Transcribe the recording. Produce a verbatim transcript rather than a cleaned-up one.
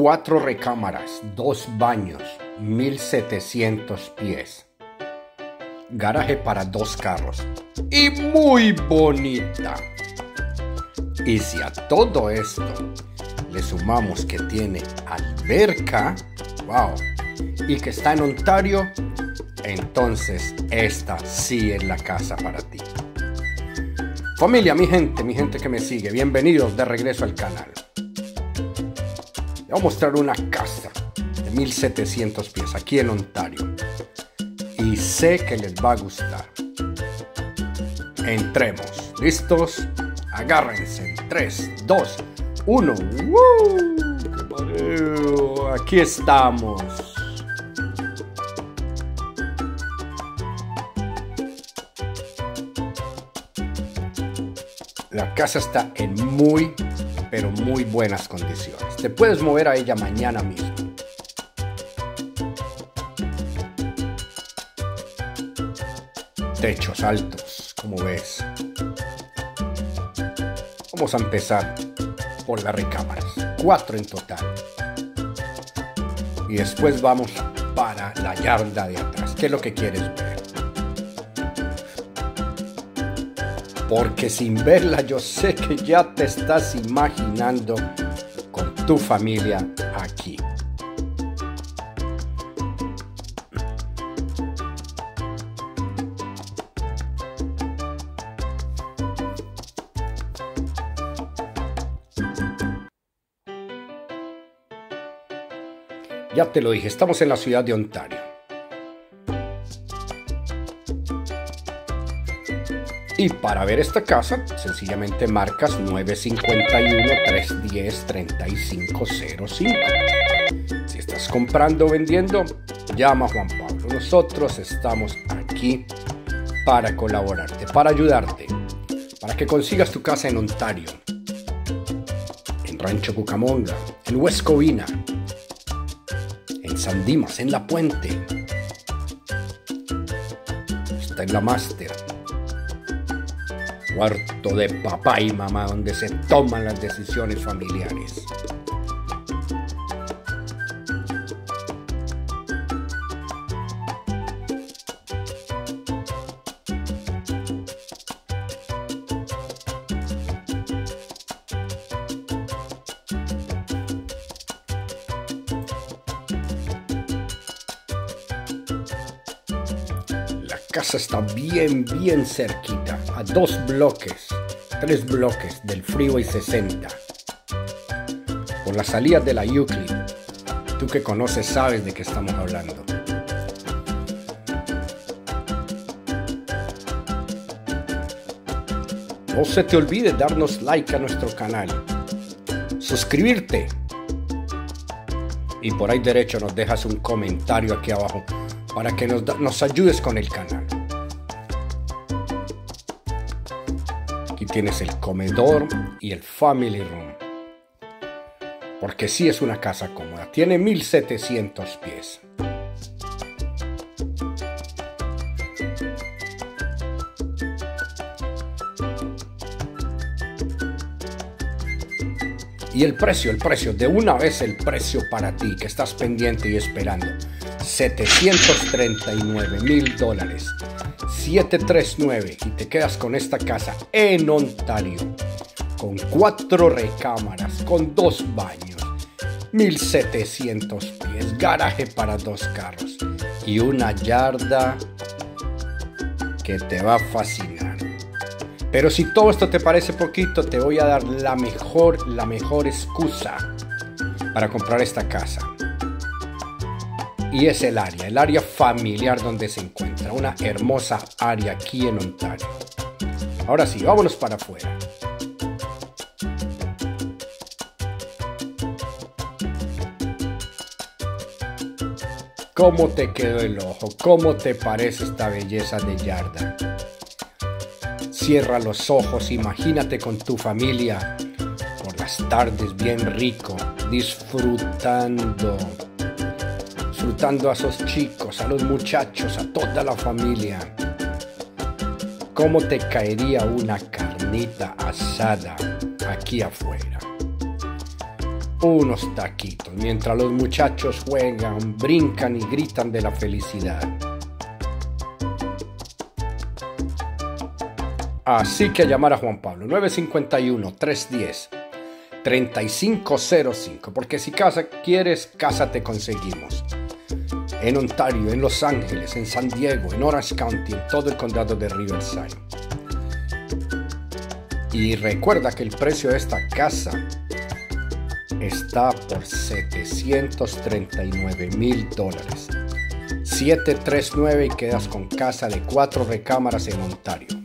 cuatro recámaras, dos baños, mil setecientos pies. Garaje para dos carros. Y muy bonita. Y si a todo esto le sumamos que tiene alberca, wow, y que está en Ontario, entonces esta sí es la casa para ti. Familia, mi gente, mi gente que me sigue, bienvenidos de regreso al canal. Les voy a mostrar una casa de mil setecientos pies aquí en Ontario. Y sé que les va a gustar. Entremos. ¿Listos? Agárrense. tres, dos, uno. ¡Woo! Aquí estamos. La casa está en muy, pero muy buenas condiciones. Te puedes mover a ella mañana mismo. Techos altos, como ves. Vamos a empezar por las recámaras. Cuatro en total. Y después vamos para la yarda de atrás. ¿Qué es lo que quieres ver? Porque sin verla yo sé que ya te estás imaginando con tu familia aquí. Ya te lo dije, estamos en la ciudad de Ontario. Y para ver esta casa, sencillamente marcas nueve cinco uno, tres uno cero, tres cinco cero cinco. Si estás comprando o vendiendo, llama a Juan Pablo. Nosotros estamos aquí para colaborarte, para ayudarte, para que consigas tu casa en Ontario, en Rancho Cucamonga, en West Covina, en San Dimas, en La Puente. Está en la Máster. Cuarto de papá y mamá, donde se toman las decisiones familiares. La casa está bien, bien cerquita. A dos bloques, tres bloques del Freeway sesenta. Por la salida de la Euclid. Tú que conoces sabes de qué estamos hablando. No se te olvide darnos like a nuestro canal, suscribirte y por ahí derecho nos dejas un comentario aquí abajo para que nos, nos ayudes con el canal. Aquí tienes el comedor y el family room. Porque sí es una casa cómoda. Tiene mil setecientos pies. Y el precio, el precio. De una vez el precio para ti que estás pendiente y esperando. setecientos treinta y nueve mil dólares. siete tres nueve y te quedas con esta casa en Ontario con cuatro recámaras, con dos baños, mil setecientos pies, garaje para dos carros y una yarda que te va a fascinar. Pero si todo esto te parece poquito, te voy a dar la mejor, la mejor excusa para comprar esta casa. Y es el área, el área familiar donde se encuentra, una hermosa área aquí en Ontario. Ahora sí, vámonos para afuera. ¿Cómo te quedó el ojo? ¿Cómo te parece esta belleza de yarda? Cierra los ojos, imagínate con tu familia por las tardes bien rico, disfrutando. Disfrutando a esos chicos, a los muchachos, a toda la familia. ¿Cómo te caería una carnita asada aquí afuera? unos taquitos mientras los muchachos juegan, brincan y gritan de la felicidad. Así que a llamar a Juan Pablo, nueve cinco uno, tres uno cero, tres cinco cero cinco, porque si casa quieres, casa te conseguimos. En Ontario, en Los Ángeles, en San Diego, en Orange County, en todo el condado de Riverside. Y recuerda que el precio de esta casa está por setecientos treinta y nueve mil dólares. siete tres nueve y quedas con casa de cuatro recámaras en Ontario.